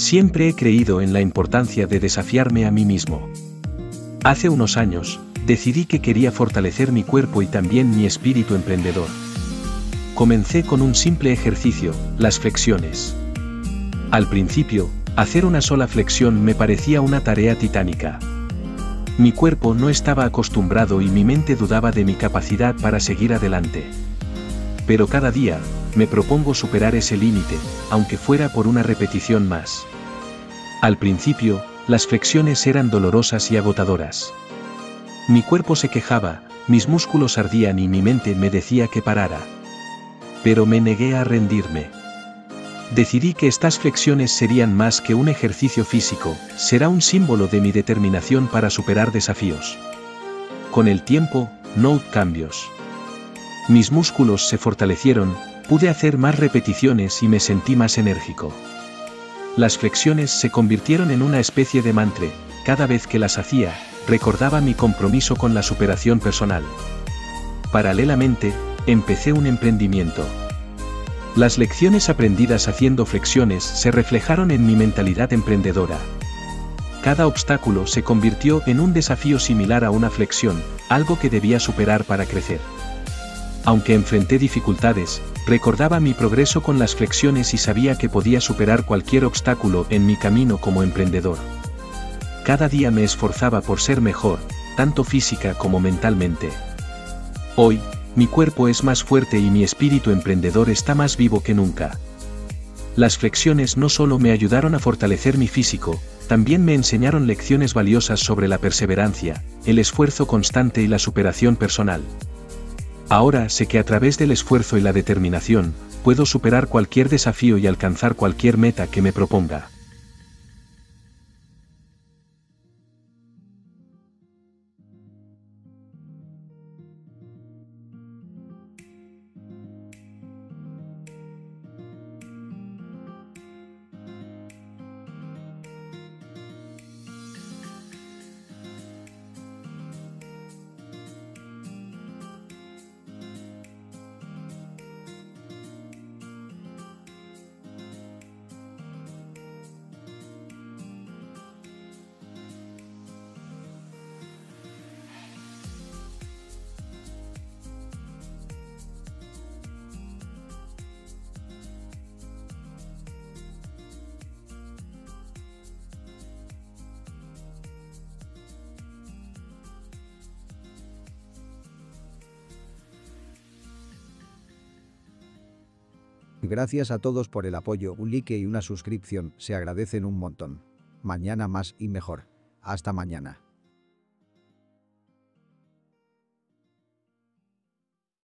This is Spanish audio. Siempre he creído en la importancia de desafiarme a mí mismo. Hace unos años, decidí que quería fortalecer mi cuerpo y también mi espíritu emprendedor. Comencé con un simple ejercicio, las flexiones. Al principio, hacer una sola flexión me parecía una tarea titánica. Mi cuerpo no estaba acostumbrado y mi mente dudaba de mi capacidad para seguir adelante. Pero cada día, me propongo superar ese límite, aunque fuera por una repetición más. Al principio, las flexiones eran dolorosas y agotadoras. Mi cuerpo se quejaba, mis músculos ardían y mi mente me decía que parara. Pero me negué a rendirme. Decidí que estas flexiones serían más que un ejercicio físico, será un símbolo de mi determinación para superar desafíos. Con el tiempo, noté cambios. Mis músculos se fortalecieron, pude hacer más repeticiones y me sentí más enérgico. Las flexiones se convirtieron en una especie de mantra, cada vez que las hacía, recordaba mi compromiso con la superación personal. Paralelamente, empecé un emprendimiento. Las lecciones aprendidas haciendo flexiones se reflejaron en mi mentalidad emprendedora. Cada obstáculo se convirtió en un desafío similar a una flexión, algo que debía superar para crecer. Aunque enfrenté dificultades, recordaba mi progreso con las flexiones y sabía que podía superar cualquier obstáculo en mi camino como emprendedor. Cada día me esforzaba por ser mejor, tanto física como mentalmente. Hoy, mi cuerpo es más fuerte y mi espíritu emprendedor está más vivo que nunca. Las flexiones no solo me ayudaron a fortalecer mi físico, también me enseñaron lecciones valiosas sobre la perseverancia, el esfuerzo constante y la superación personal. Ahora sé que a través del esfuerzo y la determinación, puedo superar cualquier desafío y alcanzar cualquier meta que me proponga. Gracias a todos por el apoyo, un like y una suscripción, se agradecen un montón. Mañana más y mejor. Hasta mañana.